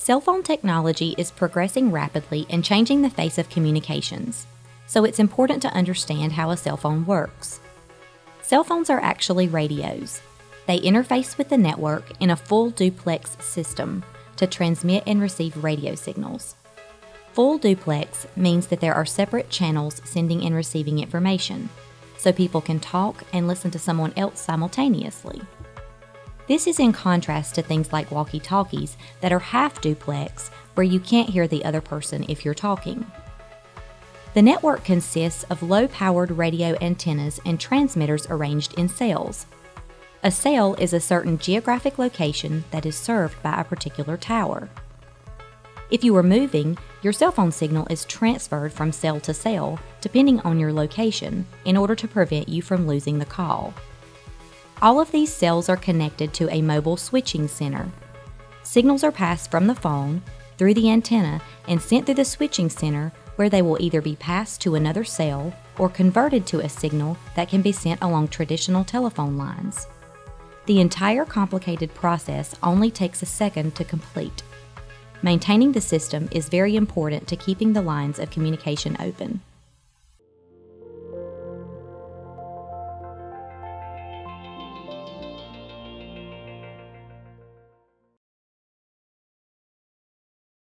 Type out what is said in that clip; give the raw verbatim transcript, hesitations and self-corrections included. Cell phone technology is progressing rapidly and changing the face of communications, so it's important to understand how a cell phone works. Cell phones are actually radios. They interface with the network in a full duplex system to transmit and receive radio signals. Full duplex means that there are separate channels sending and receiving information, so people can talk and listen to someone else simultaneously. This is in contrast to things like walkie-talkies that are half duplex, where you can't hear the other person if you're talking. The network consists of low-powered radio antennas and transmitters arranged in cells. A cell is a certain geographic location that is served by a particular tower. If you are moving, your cell phone signal is transferred from cell to cell, depending on your location, in order to prevent you from losing the call. All of these cells are connected to a mobile switching center. Signals are passed from the phone, through the antenna, and sent through the switching center, where they will either be passed to another cell or converted to a signal that can be sent along traditional telephone lines. The entire complicated process only takes a second to complete. Maintaining the system is very important to keeping the lines of communication open.